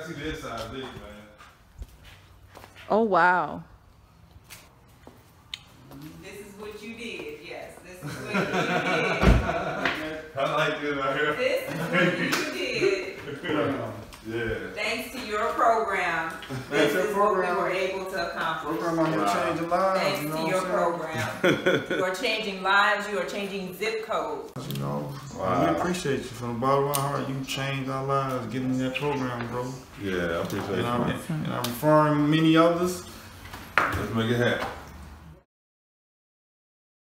can see the inside of this, man. Oh, wow. This is what you did, yes. This is what you did. I like this right here. This is what you did. Yeah. Thanks to your program, this is what we were able to accomplish. Thanks to your program. You are changing lives, you are changing zip codes. You know, wow. We appreciate you from the bottom of my heart. You changed our lives getting in that program, bro. Yeah, I appreciate you. And I'm referring many others. Let's make it happen.